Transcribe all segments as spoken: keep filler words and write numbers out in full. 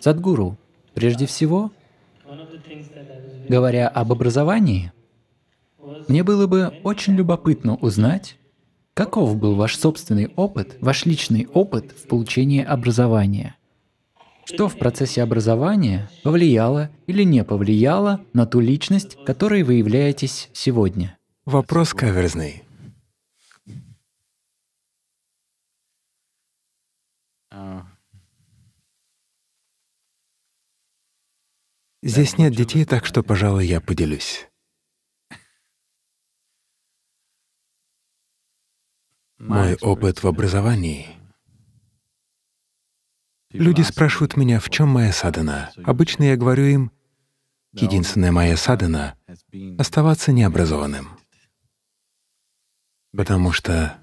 Садхгуру, прежде всего, говоря об образовании, мне было бы очень любопытно узнать, каков был ваш собственный опыт, ваш личный опыт в получении образования. Что в процессе образования повлияло или не повлияло на ту личность, которой вы являетесь сегодня? Вопрос каверзный. Здесь нет детей, так что, пожалуй, я поделюсь. Мой опыт в образовании. Люди спрашивают меня, в чем моя садхана. Обычно я говорю им, единственная моя садхана — оставаться необразованным. Потому что,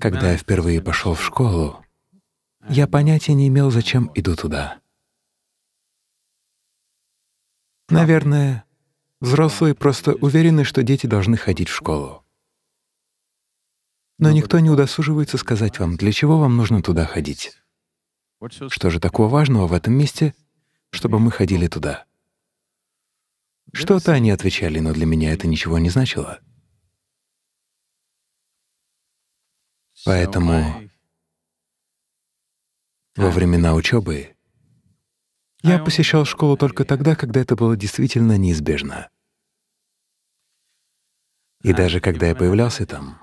когда я впервые пошел в школу, я понятия не имел, зачем иду туда. Наверное, взрослые просто уверены, что дети должны ходить в школу. Но никто не удосуживается сказать вам, для чего вам нужно туда ходить. Что же такого важного в этом месте, чтобы мы ходили туда? Что-то они отвечали, но для меня это ничего не значило. Поэтому во времена учебы я посещал школу только тогда, когда это было действительно неизбежно. И даже когда я появлялся там,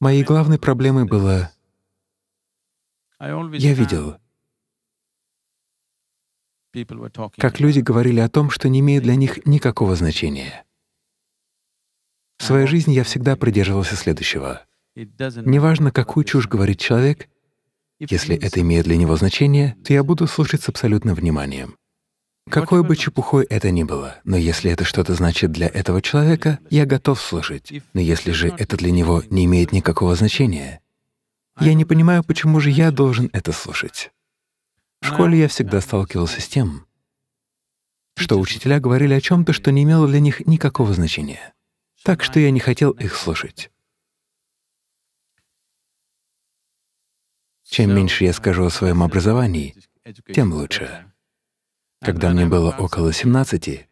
моей главной проблемой было… Я видел, как люди говорили о том, что не имеет для них никакого значения. В своей жизни я всегда придерживался следующего. Неважно, какую чушь говорит человек, если это имеет для него значение, то я буду слушать с абсолютным вниманием. Какой бы чепухой это ни было, но если это что-то значит для этого человека, я готов слушать. Но если же это для него не имеет никакого значения, я не понимаю, почему же я должен это слушать. В школе я всегда сталкивался с тем, что учителя говорили о чем-то, что не имело для них никакого значения. Так что я не хотел их слушать. Чем меньше я скажу о своем образовании, тем лучше. Когда мне было около семнадцати,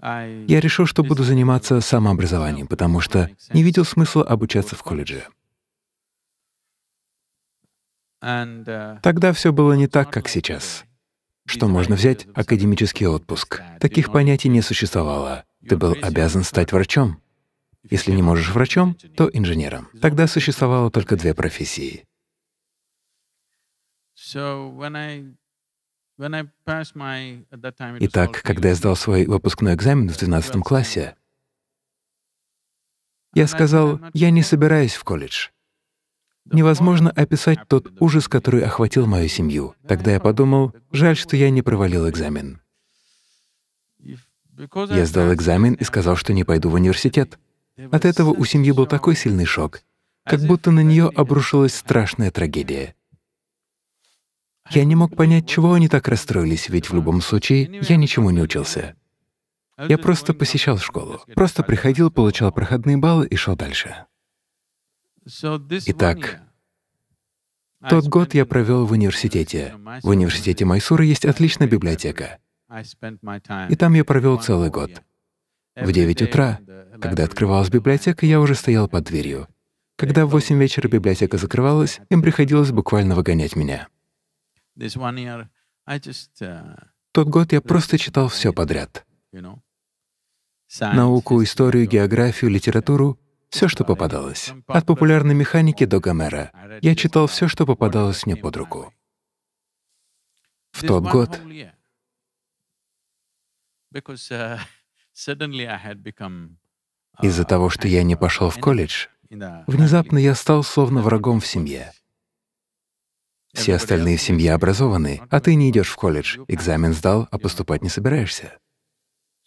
я решил, что буду заниматься самообразованием, потому что не видел смысла обучаться в колледже. Тогда все было не так, как сейчас, что можно взять академический отпуск. Таких понятий не существовало. Ты был обязан стать врачом. Если не можешь врачом, то инженером. Тогда существовало только две профессии. Итак, когда я сдал свой выпускной экзамен в двенадцатом классе, я сказал, я не собираюсь в колледж. Невозможно описать тот ужас, который охватил мою семью. Тогда я подумал, жаль, что я не провалил экзамен. Я сдал экзамен и сказал, что не пойду в университет. От этого у семьи был такой сильный шок, как будто на нее обрушилась страшная трагедия. Я не мог понять, чего они так расстроились, ведь в любом случае я ничему не учился. Я просто посещал школу, просто приходил, получал проходные баллы и шел дальше. Итак, тот год я провел в университете. В университете Майсура есть отличная библиотека, и там я провел целый год. В девять утра, когда открывалась библиотека, я уже стоял под дверью. Когда в восемь вечера библиотека закрывалась, им приходилось буквально выгонять меня. Тот год я просто читал все подряд. Науку, историю, географию, литературу, все, что попадалось. От популярной механики до Гомера. Я читал все, что попадалось мне под руку. В тот год из-за того, что я не пошел в колледж, внезапно я стал словно врагом в семье. Все остальные в семье образованы, а ты не идешь в колледж, экзамен сдал, а поступать не собираешься.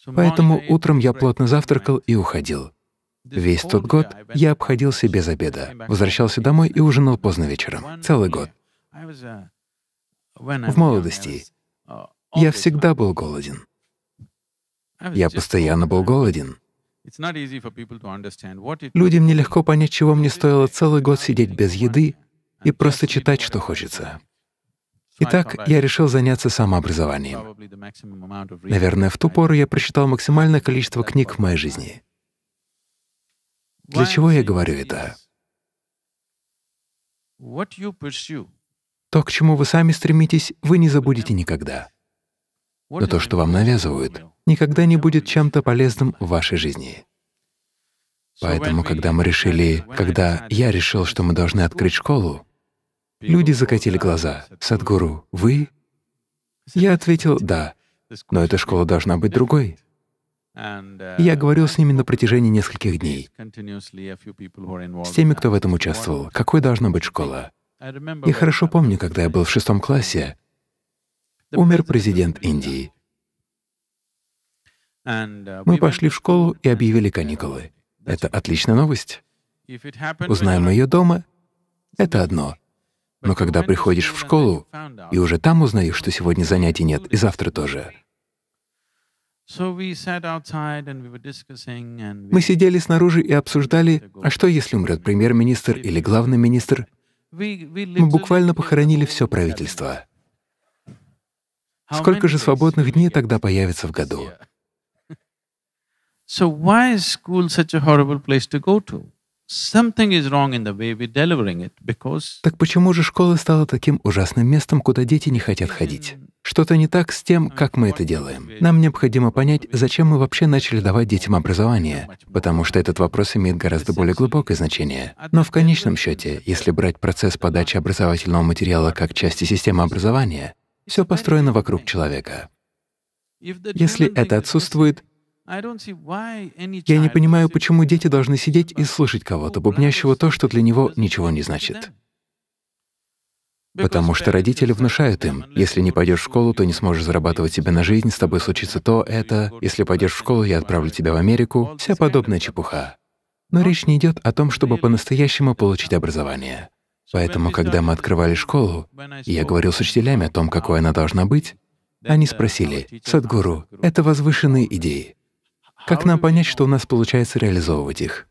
Поэтому утром я плотно завтракал и уходил. Весь тот год я обходился без обеда, возвращался домой и ужинал поздно вечером. Целый год. В молодости я всегда был голоден. Я постоянно был голоден. Людям нелегко понять, чего мне стоило целый год сидеть без еды и просто читать, что хочется. Итак, я решил заняться самообразованием. Наверное, в ту пору я прочитал максимальное количество книг в моей жизни. Для чего я говорю это? То, к чему вы сами стремитесь, вы не забудете никогда. Но то, что вам навязывают, никогда не будет чем-то полезным в вашей жизни. Поэтому, когда мы решили, когда я решил, что мы должны открыть школу, люди закатили глаза. «Садхгуру, вы?» Я ответил «Да, но эта школа должна быть другой». Я говорил с ними на протяжении нескольких дней, с теми, кто в этом участвовал, какой должна быть школа. Я хорошо помню, когда я был в шестом классе, умер президент Индии. Мы пошли в школу и объявили каникулы. Это отличная новость. Узнаем ее дома — это одно. Но когда приходишь в школу, и уже там узнаешь, что сегодня занятий нет, и завтра тоже. Мы сидели снаружи и обсуждали, а что, если умрет премьер-министр или главный министр? Мы буквально похоронили все правительство. Сколько же свободных дней тогда появится в году? Так почему же школа стала таким ужасным местом, куда дети не хотят ходить? Что-то не так с тем, как мы это делаем. Нам необходимо понять, зачем мы вообще начали давать детям образование, потому что этот вопрос имеет гораздо более глубокое значение. Но в конечном счете, если брать процесс подачи образовательного материала как части системы образования, все построено вокруг человека. Если это отсутствует, я не понимаю, почему дети должны сидеть и слушать кого-то, бубнящего то, что для него ничего не значит. Потому что родители внушают им, если не пойдешь в школу, то не сможешь зарабатывать себе на жизнь, с тобой случится то, это, если пойдешь в школу, я отправлю тебя в Америку, вся подобная чепуха. Но речь не идет о том, чтобы по-настоящему получить образование. Поэтому, когда мы открывали школу, и я говорил с учителями о том, какой она должна быть, они спросили: «Садхгуру, это возвышенные идеи. Как нам понять, что у нас получается реализовывать их?»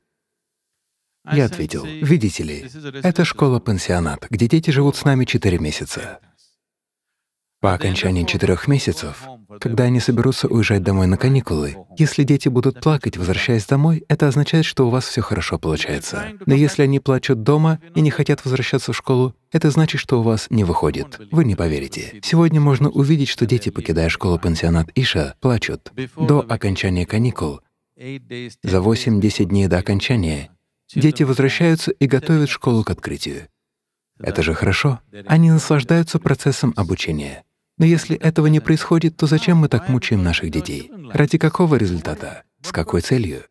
Я ответил: «Видите ли, это школа-пансионат, где дети живут с нами четыре месяца. По окончании четырех месяцев, когда они соберутся уезжать домой на каникулы, если дети будут плакать, возвращаясь домой, это означает, что у вас все хорошо получается. Но если они плачут дома и не хотят возвращаться в школу, это значит, что у вас не выходит. Вы не поверите. Сегодня можно увидеть, что дети, покидая школу-пансионат Иша, плачут. До окончания каникул, за восемь-десять дней до окончания, дети возвращаются и готовят школу к открытию. Это же хорошо. Они наслаждаются процессом обучения. Но если этого не происходит, то зачем мы так мучаем наших детей? Ради какого результата? С какой целью?